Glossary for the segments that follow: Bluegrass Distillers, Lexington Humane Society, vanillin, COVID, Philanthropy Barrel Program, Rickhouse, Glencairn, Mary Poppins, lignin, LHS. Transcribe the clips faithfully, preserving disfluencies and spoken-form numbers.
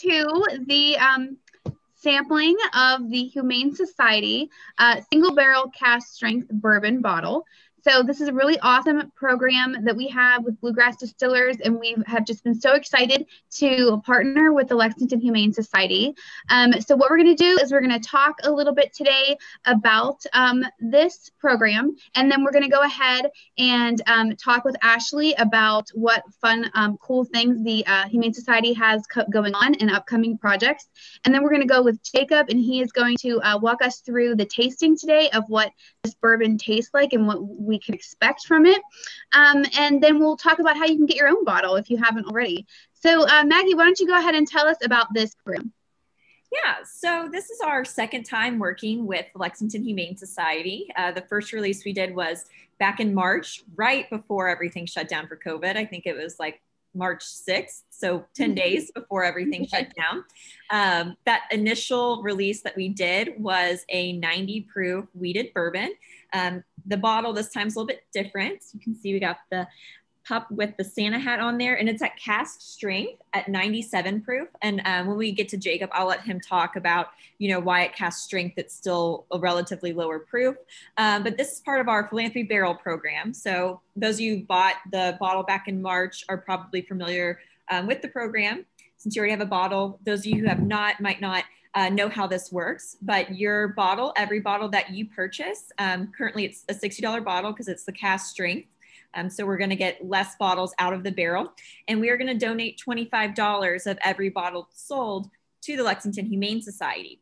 to the um, sampling of the Humane Society uh, single barrel cask strength bourbon bottle. So this is a really awesome program that we have with Bluegrass Distillers, and we have just been so excited to partner with the Lexington Humane Society. Um, so what we're going to do is we're going to talk a little bit today about um, this program, and then we're going to go ahead and um, talk with Ashley about what fun, um, cool things the uh, Humane Society has going on and upcoming projects. And then we're going to go with Jacob, and he is going to uh, walk us through the tasting today of what this bourbon tastes like and what we we can expect from it. Um, and then we'll talk about how you can get your own bottle if you haven't already. So uh, Maggie, why don't you go ahead and tell us about this program? Yeah, so this is our second time working with Lexington Humane Society. Uh, the first release we did was back in March, right before everything shut down for COVID. I think it was like March sixth, so ten days before everything shut down. Um, that initial release that we did was a ninety proof wheated bourbon. Um, the bottle this time is a little bit different. You can see we got the pup with the Santa hat on there, and it's at cask strength at ninety-seven proof. And um, when we get to Jacob, I'll let him talk about, you know, why at cask strength it's still a relatively lower proof. Um, but this is part of our Philanthropy Barrel Program. So those of you who bought the bottle back in March are probably familiar um, with the program, since you already have a bottle. Those of you who have not might not Uh, know how this works, but your bottle, every bottle that you purchase, um, currently it's a sixty dollar bottle because it's the cask strength. Um, so we're going to get less bottles out of the barrel, and we are going to donate twenty-five dollars of every bottle sold to the Lexington Humane Society.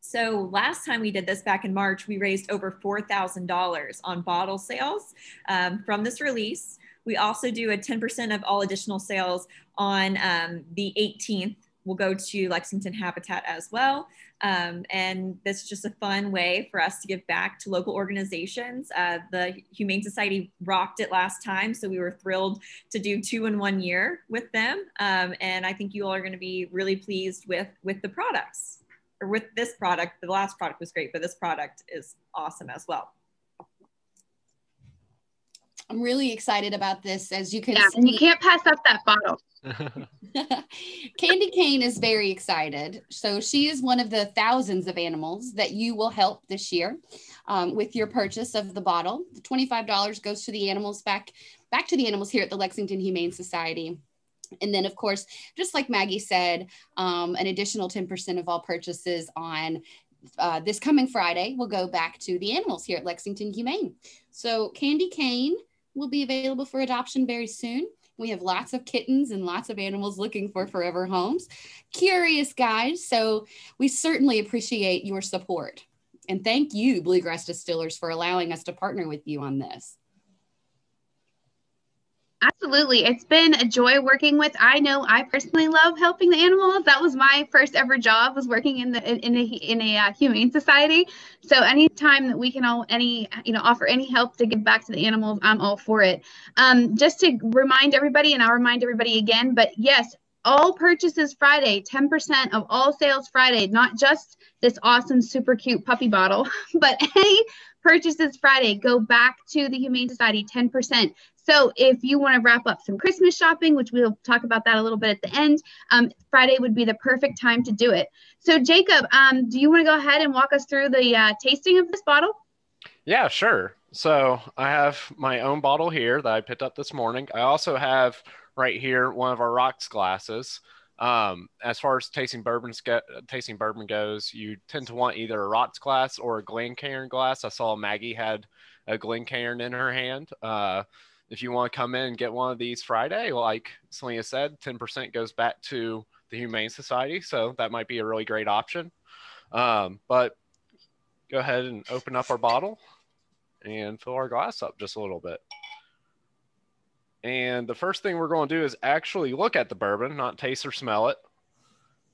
So last time we did this back in March, we raised over four thousand dollars on bottle sales um, from this release. We also do a ten percent of all additional sales on um, the eighteenth. We'll go to Lexington Habitat as well. Um, and this is just a fun way for us to give back to local organizations. Uh, the Humane Society rocked it last time, so we were thrilled to do two in one year with them. Um, and I think you all are gonna be really pleased with, with the products, or with this product. The last product was great, but this product is awesome as well. I'm really excited about this, as you can yeah, see. And you can't pass up that bottle. Candy Cane is very excited. So she is one of the thousands of animals that you will help this year um, with your purchase of the bottle. The twenty-five dollars goes to the animals back, back to the animals here at the Lexington Humane Society. And then, of course, just like Maggie said, um, an additional ten percent of all purchases on uh, this coming Friday will go back to the animals here at Lexington Humane. So Candy Cane will be available for adoption very soon. We have lots of kittens and lots of animals looking for forever homes. Curious guys, so we certainly appreciate your support. And thank you, Bluegrass Distillers, for allowing us to partner with you on this. Absolutely. It's been a joy working with. I know I personally love helping the animals. That was my first ever job, was working in the in a in a uh, humane society. So anytime that we can all any you know offer any help to give back to the animals, I'm all for it. Um, just to remind everybody, and I'll remind everybody again, but yes, all purchases Friday, ten percent of all sales Friday, not just this awesome super cute puppy bottle, but any purchases Friday go back to the Humane Society, ten percent. So if you want to wrap up some Christmas shopping, which we'll talk about that a little bit at the end, um, Friday would be the perfect time to do it. So Jacob, um, do you want to go ahead and walk us through the uh, tasting of this bottle? Yeah, sure. So I have my own bottle here that I picked up this morning. I also have right here one of our rocks glasses. Um, as far as tasting bourbon, tasting bourbon goes, you tend to want either a rocks glass or a Glencairn glass. I saw Maggie had a Glencairn in her hand. Uh, If you want to come in and get one of these Friday, like Selena said, ten percent goes back to the Humane Society. So that might be a really great option. Um, but go ahead and open up our bottle and fill our glass up just a little bit. And the first thing we're going to do is actually look at the bourbon, not taste or smell it.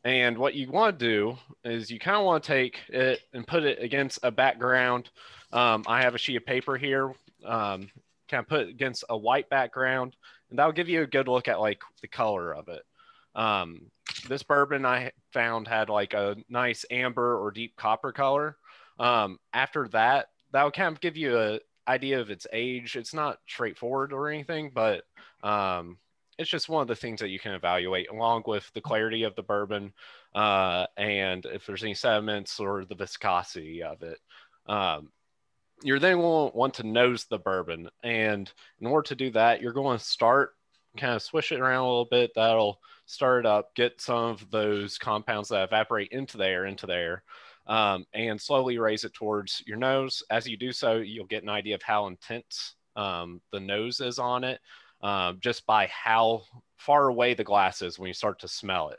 And what you want to do is you kind of want to take it and put it against a background. Um, I have a sheet of paper here. Um, Kind of put it against a white background, and that'll give you a good look at like the color of it. Um, this bourbon I found had like a nice amber or deep copper color. Um, after that, that'll kind of give you an idea of its age. It's not straightforward or anything, but um, it's just one of the things that you can evaluate along with the clarity of the bourbon uh, and if there's any sediments or the viscosity of it. Um, you're then going to want to nose the bourbon. And in order to do that, you're going to start kind of swish it around a little bit. That'll start it up, get some of those compounds that evaporate into the air, into the air, um, and slowly raise it towards your nose. As you do so, you'll get an idea of how intense um, the nose is on it, um, just by how far away the glass is when you start to smell it.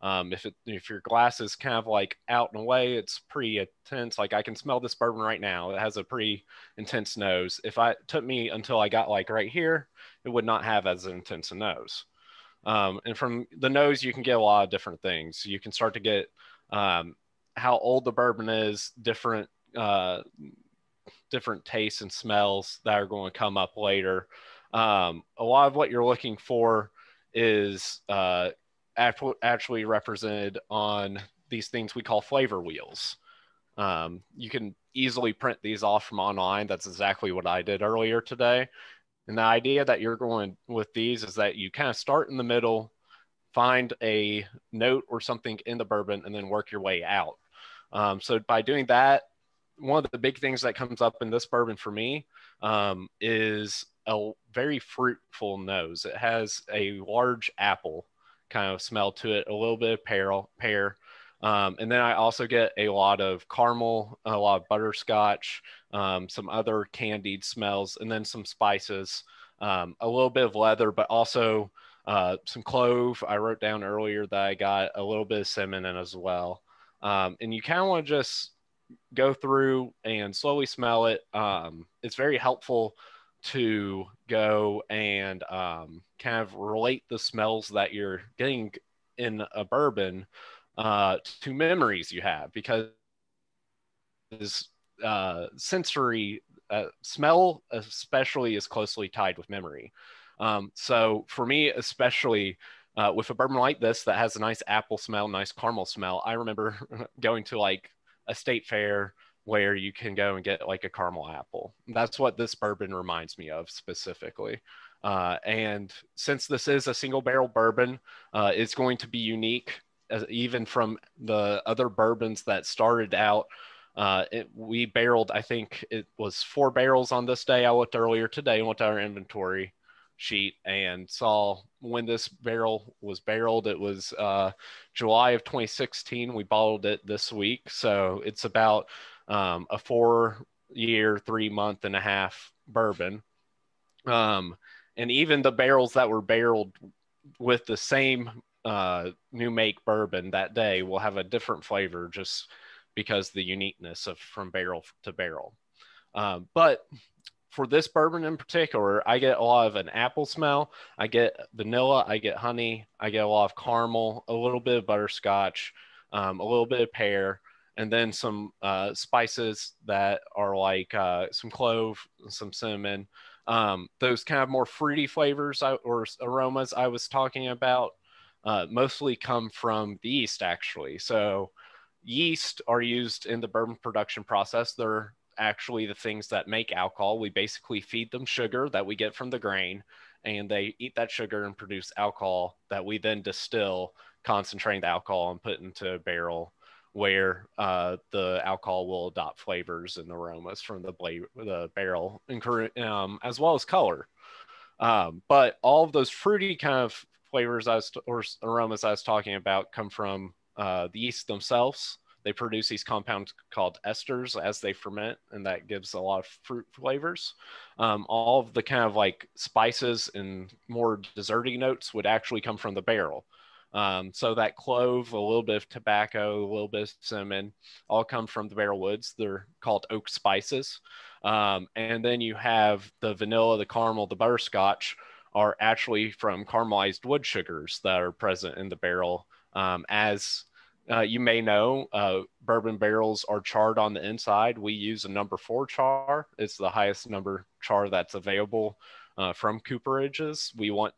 Um, if, it, if your glass is kind of like out and away, it's pretty intense. Like I can smell this bourbon right now. It has a pretty intense nose. If I, it took me until I got like right here, it would not have as intense a nose. Um, and from the nose, you can get a lot of different things. You can start to get um, how old the bourbon is, different, uh, different tastes and smells that are going to come up later. Um, a lot of what you're looking for is uh, actually represented on these things we call flavor wheels. Um, you can easily print these off from online. That's exactly what I did earlier today. And the idea that you're going with these is that you kind of start in the middle, find a note or something in the bourbon, and then work your way out. Um, so by doing that, one of the big things that comes up in this bourbon for me um, is a very fruitful nose. It has a large apple kind of smell to it, a little bit of pear, pear. Um, and then I also get a lot of caramel, a lot of butterscotch, um, some other candied smells, and then some spices, um, a little bit of leather, but also uh, some clove. I wrote down earlier that I got a little bit of cinnamon in as well. Um, and you kind of want to just go through and slowly smell it. Um, it's very helpful to go and um, kind of relate the smells that you're getting in a bourbon Uh, to memories you have, because uh, sensory uh, smell especially is closely tied with memory. Um, so for me, especially uh, with a bourbon like this that has a nice apple smell, nice caramel smell, I remember going to like a state fair where you can go and get like a caramel apple. That's what this bourbon reminds me of specifically. Uh, and since this is a single barrel bourbon, uh, it's going to be unique as even from the other bourbons that started out. Uh, it, we barreled, I think it was four barrels on this day. I looked earlier today and went to our inventory sheet and saw when this barrel was barreled. It was uh, July of twenty sixteen. We bottled it this week. So it's about um, a four year, three month and a half bourbon. Um, and even the barrels that were barreled with the same uh new make bourbon that day will have a different flavor just because the uniqueness of from barrel to barrel. Um, but for this bourbon in particular, I get a lot of an apple smell, I get vanilla, I get honey, I get a lot of caramel, a little bit of butterscotch, um, a little bit of pear, and then some uh, spices that are like uh, some clove, some cinnamon, um, those kind of more fruity flavors I, or aromas I was talking about. Uh, mostly come from the yeast, actually. So yeast are used in the bourbon production process. They're actually the things that make alcohol. We basically feed them sugar that we get from the grain, and they eat that sugar and produce alcohol that we then distill, concentrating the alcohol and put into a barrel where uh, the alcohol will adopt flavors and aromas from the, the barrel, um, as well as color. Um, but all of those fruity kind of flavors I was, or aromas I was talking about come from uh, the yeast themselves. They produce these compounds called esters as they ferment, and that gives a lot of fruit flavors. Um, all of the kind of like spices and more desserty notes would actually come from the barrel. Um, so that clove, a little bit of tobacco, a little bit of cinnamon, all come from the barrel woods. They're called oak spices. Um, and then you have the vanilla, the caramel, the butterscotch, are actually from caramelized wood sugars that are present in the barrel. Um, as uh, you may know, uh, bourbon barrels are charred on the inside. We use a number four char. It's the highest number char that's available uh, from cooperages. We want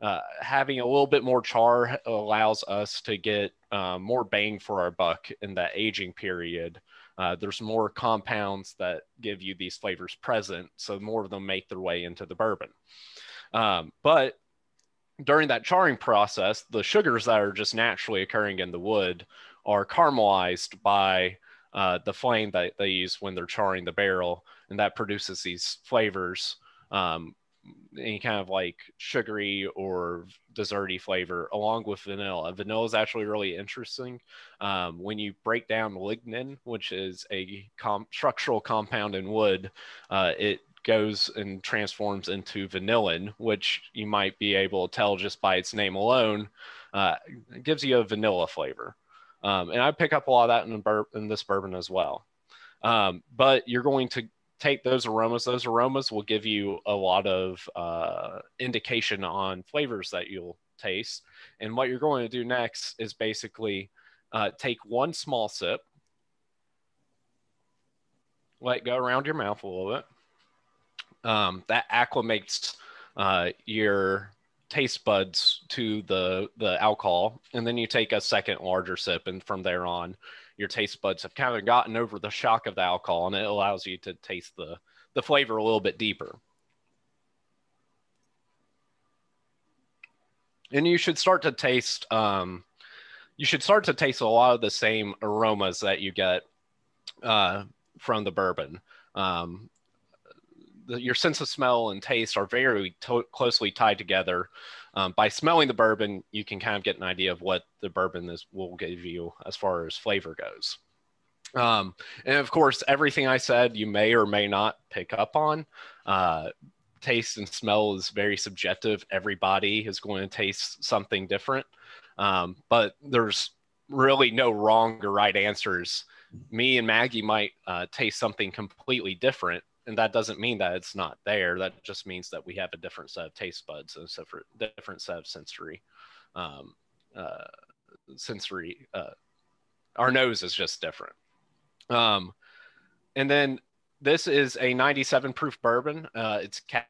uh, having a little bit more char allows us to get uh, more bang for our buck in that aging period. Uh, there's more compounds that give you these flavors present, so more of them make their way into the bourbon. Um, but during that charring process, the sugars that are just naturally occurring in the wood are caramelized by uh, the flame that they use when they're charring the barrel. And that produces these flavors, um, any kind of like sugary or desserty flavor, along with vanilla. Vanilla is actually really interesting. Um, when you break down lignin, which is a com structural compound in wood, uh, it goes and transforms into vanillin, which you might be able to tell just by its name alone. Uh, it gives you a vanilla flavor. Um, and I pick up a lot of that in, the bur in this bourbon as well. Um, but you're going to take those aromas. Those aromas will give you a lot of uh, indication on flavors that you'll taste. And what you're going to do next is basically uh, take one small sip, let it go around your mouth a little bit. Um, that acclimates uh, your taste buds to the, the alcohol. And then you take a second larger sip, and from there on, your taste buds have kind of gotten over the shock of the alcohol, and it allows you to taste the, the flavor a little bit deeper. And you should start to taste, um, you should start to taste a lot of the same aromas that you get uh, from the bourbon. Um, The, your sense of smell and taste are very closely tied together. Um, by smelling the bourbon, you can kind of get an idea of what the bourbon is, will give you as far as flavor goes. Um, and of course, everything I said, you may or may not pick up on. Uh, taste and smell is very subjective. Everybody is going to taste something different, um, but there's really no wrong or right answers. Me and Maggie might uh, taste something completely different, and that doesn't mean that it's not there. That just means that we have a different set of taste buds and a different set of sensory, um, uh, sensory. Uh, our nose is just different. Um, and then this is a ninety-seven proof bourbon. Uh, it's cask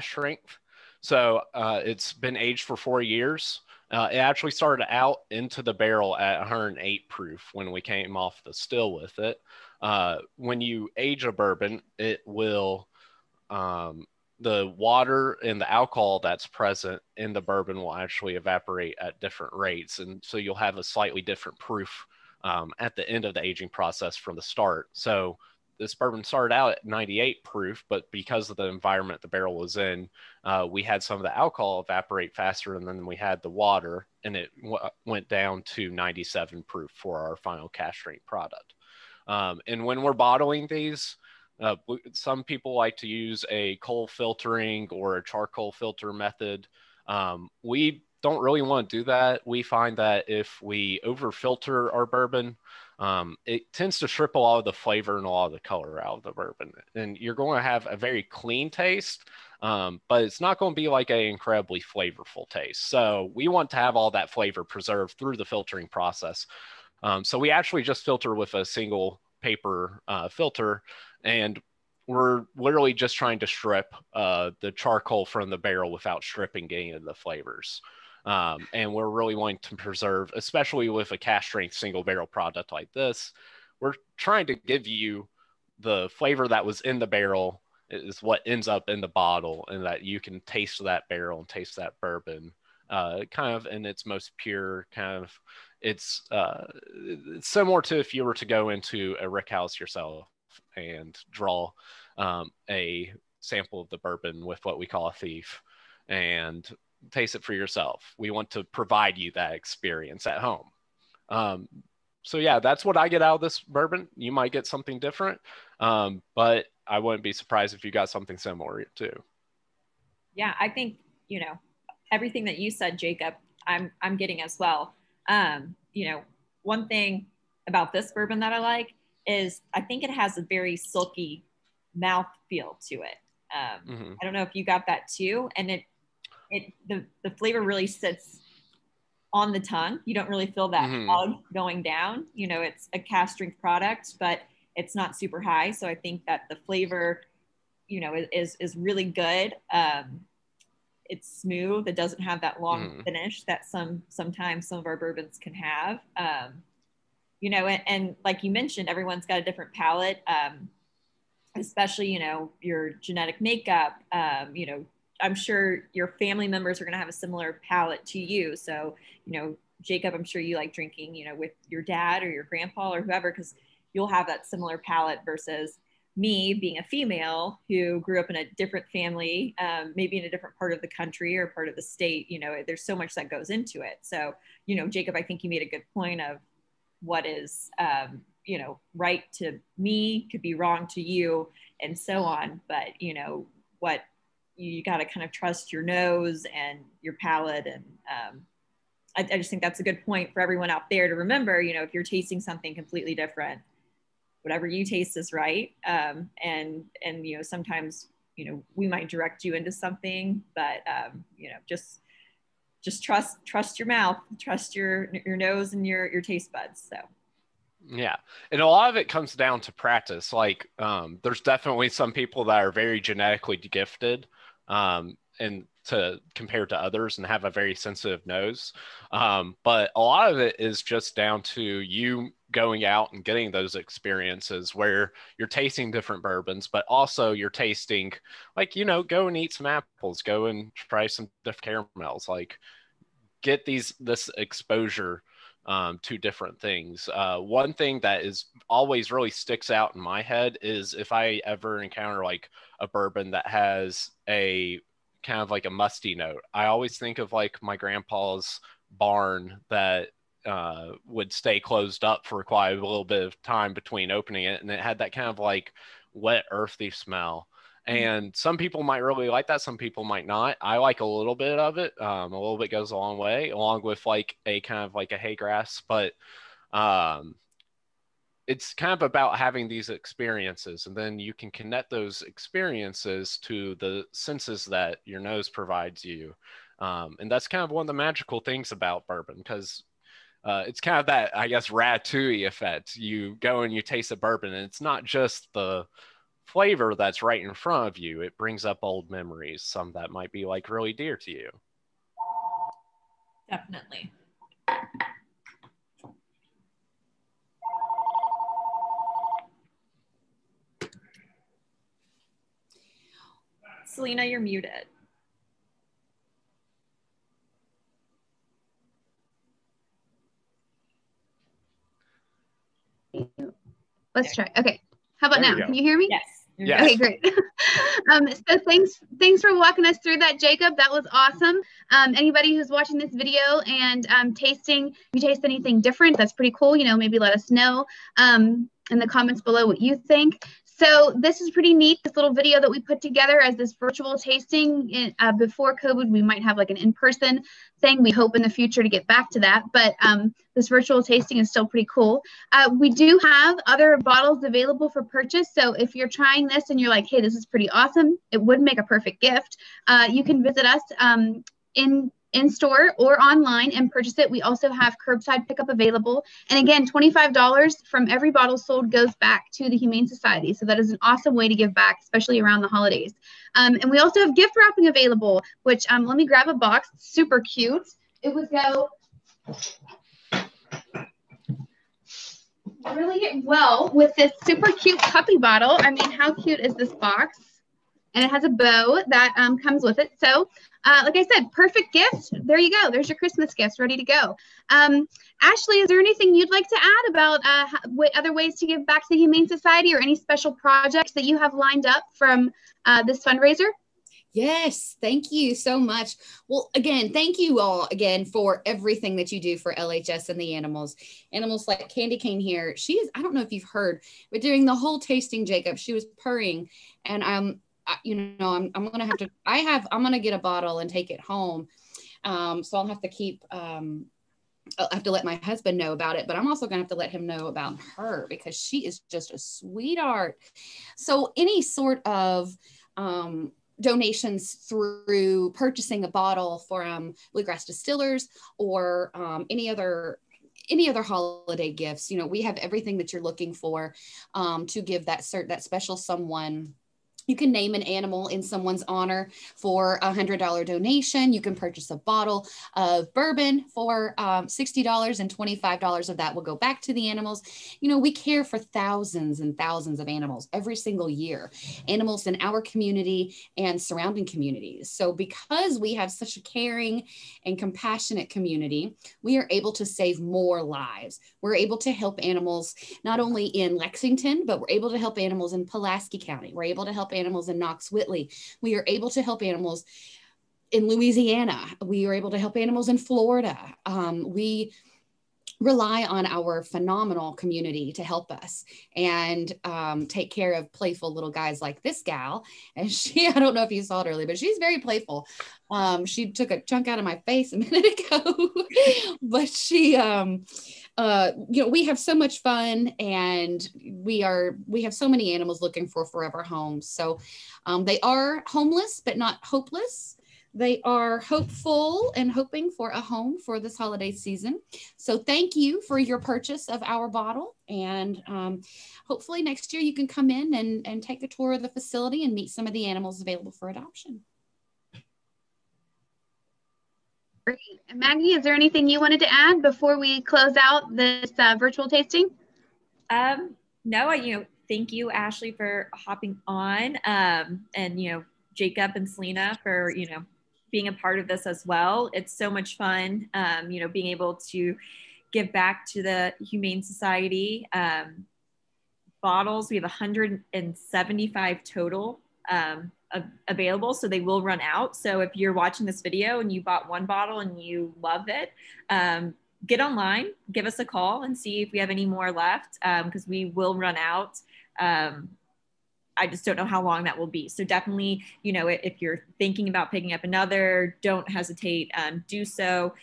strength. So uh, it's been aged for four years. Uh, it actually started out into the barrel at one hundred eight proof when we came off the still with it. Uh, when you age a bourbon, it will, um, the water and the alcohol that's present in the bourbon will actually evaporate at different rates. And so you'll have a slightly different proof um, at the end of the aging process from the start. So this bourbon started out at ninety-eight proof, but because of the environment the barrel was in, uh, we had some of the alcohol evaporate faster than we had the water, and it w went down to ninety-seven proof for our final cask strength product. Um, and when we're bottling these, uh, some people like to use a coal filtering or a charcoal filter method. Um, we don't really want to do that. We find that if we over filter our bourbon, um, it tends to strip a lot of the flavor and a lot of the color out of the bourbon. And you're going to have a very clean taste, um, but it's not going to be like an incredibly flavorful taste. So we want to have all that flavor preserved through the filtering process. Um, so we actually just filter with a single paper uh, filter, and we're literally just trying to strip uh, the charcoal from the barrel without stripping any of the flavors. Um, and we're really wanting to preserve, especially with a cask strength single barrel product like this, we're trying to give you the flavor that was in the barrel is what ends up in the bottle, and that you can taste that barrel and taste that bourbon uh, kind of in its most pure kind of. It's, uh, it's similar to if you were to go into a Rickhouse yourself and draw um, a sample of the bourbon with what we call a thief and taste it for yourself. We want to provide you that experience at home. Um, so yeah, that's what I get out of this bourbon. You might get something different, um, but I wouldn't be surprised if you got something similar too. Yeah, I think, you know, everything that you said, Jacob, I'm, I'm getting as well. Um, you know, one thing about this bourbon that I like is I think it has a very silky mouth feel to it. Um, mm-hmm. I don't know if you got that too. And it, it, the, the flavor really sits on the tongue. You don't really feel that mm-hmm. hug going down. You know, it's a cask strength product, but it's not super high. So I think that the flavor, you know, is, is really good. Um, It's smooth. It doesn't have that long mm. finish that some sometimes some of our bourbons can have. Um, you know, and, and like you mentioned, everyone's got a different palate, um, especially, you know, your genetic makeup, um, you know, I'm sure your family members are going to have a similar palate to you. So, you know, Jacob, I'm sure you like drinking, you know, with your dad or your grandpa or whoever, because you'll have that similar palate versus me being a female who grew up in a different family, um, maybe in a different part of the country or part of the state. You know, there's so much that goes into it. So, you know, Jacob, I think you made a good point of what is, um, you know, right to me could be wrong to you and so on. But, you know, what you got to kind of trust your nose and your palate. And um, I, I just think that's a good point for everyone out there to remember, you know, if you're tasting something completely different, whatever you taste is right. Um, and, and, you know, sometimes, you know, we might direct you into something, but, um, you know, just, just trust, trust your mouth, trust your, your nose and your, your taste buds. So. Yeah. And a lot of it comes down to practice. Like, um, there's definitely some people that are very genetically gifted, um, and to compare to others and have a very sensitive nose. Um, but a lot of it is just down to you going out and getting those experiences where you're tasting different bourbons, but also you're tasting, like, you know, go and eat some apples, go and try some different caramels, like get these, this exposure Um, to different things. Uh, one thing that is always really sticks out in my head is if I ever encounter like a bourbon that has a kind of like a musty note, I always think of like my grandpa's barn that uh, would stay closed up for quite a little bit of time between opening it. And it had that kind of like wet, earthy smell. And some people might really like that. Some people might not. I like a little bit of it. Um, a little bit goes a long way, along with like a kind of like a hay grass. But um, it's kind of about having these experiences. And then you can connect those experiences to the senses that your nose provides you. Um, and that's kind of one of the magical things about bourbon, because uh, it's kind of that, I guess, ratatouille effect. You go and you taste a bourbon, and it's not just the flavor that's right in front of you. It brings up old memories, some that might be like really dear to you. Definitely. Selena, you're muted. Let's try. Okay. How about now? Can you hear me? Yes. Yes. Okay, great. um, so thanks, thanks for walking us through that, Jacob. That was awesome. Um, anybody who's watching this video and um, tasting, if you taste anything different, that's pretty cool. You know, maybe let us know um, in the comments below what you think. So this is pretty neat, this little video that we put together as this virtual tasting. In, uh, before COVID, we might have like an in-person thing. We hope in the future to get back to that, but um, this virtual tasting is still pretty cool. Uh, we do have other bottles available for purchase. So if you're trying this and you're like, hey, this is pretty awesome, it would make a perfect gift. Uh, you can visit us um, in in-store or online and purchase it. We also have curbside pickup available. And again, twenty-five dollars from every bottle sold goes back to the Humane Society. So that is an awesome way to give back, especially around the holidays. Um, and we also have gift wrapping available, which um, let me grab a box. It's super cute. It would go really well with this super cute puppy bottle. I mean, how cute is this box? And it has a bow that um, comes with it. So uh, like I said, perfect gift. There you go. There's your Christmas gifts ready to go. Um, Ashley, is there anything you'd like to add about uh, what other ways to give back to the Humane Society or any special projects that you have lined up from uh, this fundraiser? Yes, thank you so much. Well, again, thank you all again for everything that you do for L H S and the animals. Animals like Candy Cane here. She is, I don't know if you've heard, but during the whole tasting, Jacob, she was purring, and um. you know, I'm, I'm going to have to, I have, I'm going to get a bottle and take it home. Um, so I'll have to keep, um, I'll have to let my husband know about it, but I'm also going to have to let him know about her because she is just a sweetheart. So any sort of, um, donations through purchasing a bottle from Bluegrass Distillers or, um, any other any other holiday gifts, you know, we have everything that you're looking for, um, to give that cert, that special someone You can name an animal in someone's honor for a one hundred dollar donation. You can purchase a bottle of bourbon for um, sixty dollars, and twenty-five dollars of that will go back to the animals. You know, we care for thousands and thousands of animals every single year, animals in our community and surrounding communities. So because we have such a caring and compassionate community, we are able to save more lives. We're able to help animals not only in Lexington, but we're able to help animals in Pulaski County. We're able to help animals in Knox Whitley. We are able to help animals in Louisiana. We are able to help animals in Florida. Um, we rely on our phenomenal community to help us and um, take care of playful little guys like this gal. And she, I don't know if you saw it earlier, but she's very playful. Um, she took a chunk out of my face a minute ago, but she, um, uh, you know, we have so much fun, and we are, we have so many animals looking for forever homes. So um, they are homeless, but not hopeless. They are hopeful and hoping for a home for this holiday season. So thank you for your purchase of our bottle. And um, hopefully next year you can come in and, and take a tour of the facility and meet some of the animals available for adoption. Great. Maggie, is there anything you wanted to add before we close out this uh, virtual tasting? Um, no, you know, thank you, Ashley, for hopping on, um, and, you know, Jacob and Selena for, you know, being a part of this as well. It's so much fun, um, you know, being able to give back to the Humane Society. Um, bottles, we have one hundred seventy-five total um, available, so they will run out. So if you're watching this video and you bought one bottle and you love it, um, get online, give us a call and see if we have any more left, because um, we will run out. Um, I just don't know how long that will be. So definitely, you know, if you're thinking about picking up another, don't hesitate, um, do so.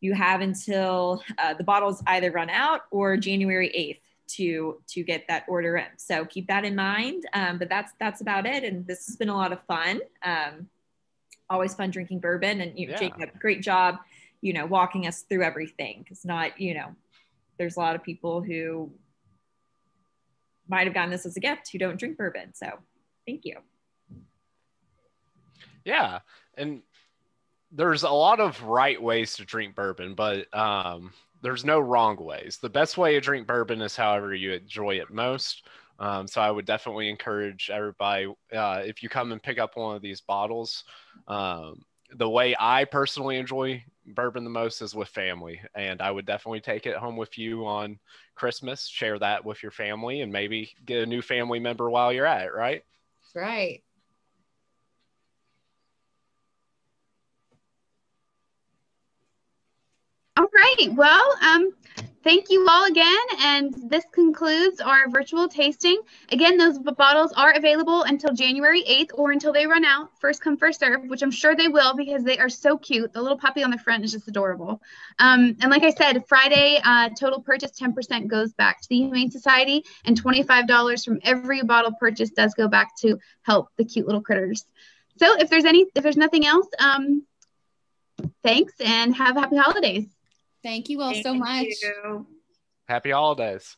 You have until uh, the bottles either run out or January eighth to, to get that order in. So keep that in mind, um, but that's, that's about it. And this has been a lot of fun. Um, always fun drinking bourbon, and you know, yeah. Jacob, great job, you know, walking us through everything. 'Cause not, you know, there's a lot of people who might have gotten this as a gift who don't drink bourbon. So thank you. Yeah. And there's a lot of right ways to drink bourbon, but um, there's no wrong ways. The best way to drink bourbon is however you enjoy it most. Um, so I would definitely encourage everybody, uh, if you come and pick up one of these bottles, um, the way I personally enjoy bourbon the most is with family, and I would definitely take it home with you on Christmas, share that with your family, and maybe get a new family member while you're at it, right? That's right. All right, well, um, thank you all again, and this concludes our virtual tasting. Again, those bottles are available until January eighth or until they run out, first come, first serve, which I'm sure they will because they are so cute. The little puppy on the front is just adorable. Um, and like I said, Friday, uh, total purchase, ten percent goes back to the Humane Society, and twenty-five dollars from every bottle purchase does go back to help the cute little critters. So if there's, any, if there's nothing else, um, thanks, and have happy holidays. Thank you all Thank so much. You. Happy holidays.